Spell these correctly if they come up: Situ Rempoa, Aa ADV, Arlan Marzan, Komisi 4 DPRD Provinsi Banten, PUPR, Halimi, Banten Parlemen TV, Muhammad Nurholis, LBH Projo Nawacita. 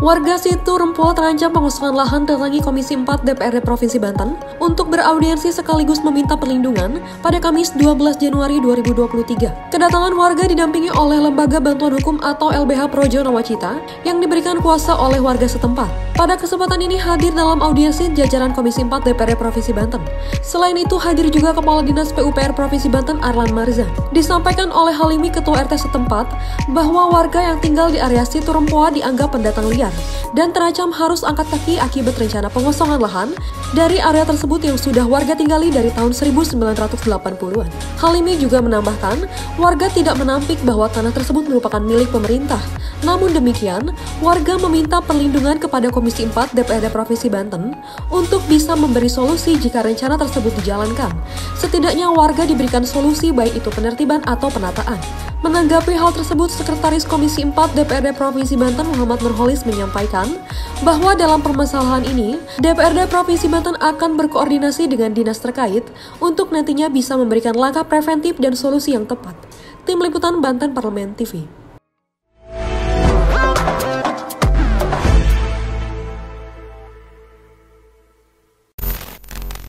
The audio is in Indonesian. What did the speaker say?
Warga Situ Rempoa terancam pengosongan lahan datangi Komisi 4 DPRD Provinsi Banten untuk beraudiensi sekaligus meminta perlindungan pada Kamis 12 Januari 2023. Kedatangan warga didampingi oleh Lembaga Bantuan Hukum atau LBH Projo Nawacita yang diberikan kuasa oleh warga setempat. Pada kesempatan ini hadir dalam audiensi jajaran Komisi 4 DPRD Provinsi Banten. Selain itu hadir juga Kepala Dinas PUPR Provinsi Banten Arlan Marzan. Disampaikan oleh Halimi Ketua RT setempat bahwa warga yang tinggal di area Situ Rempoa dianggap pendatang liar dan terancam harus angkat kaki akibat rencana pengosongan lahan dari area tersebut yang sudah warga tinggali dari tahun 1980-an. Halimi juga menambahkan, warga tidak menampik bahwa tanah tersebut merupakan milik pemerintah. Namun demikian, warga meminta perlindungan kepada Komisi 4 DPRD Provinsi Banten untuk bisa memberi solusi jika rencana tersebut dijalankan. Setidaknya warga diberikan solusi baik itu penertiban atau penataan. Menanggapi hal tersebut, Sekretaris Komisi 4 DPRD Provinsi Banten Muhammad Nurholis menyampaikan bahwa dalam permasalahan ini, DPRD Provinsi Banten akan berkoordinasi dengan dinas terkait untuk nantinya bisa memberikan langkah preventif dan solusi yang tepat. Tim Liputan Banten Parlemen TV.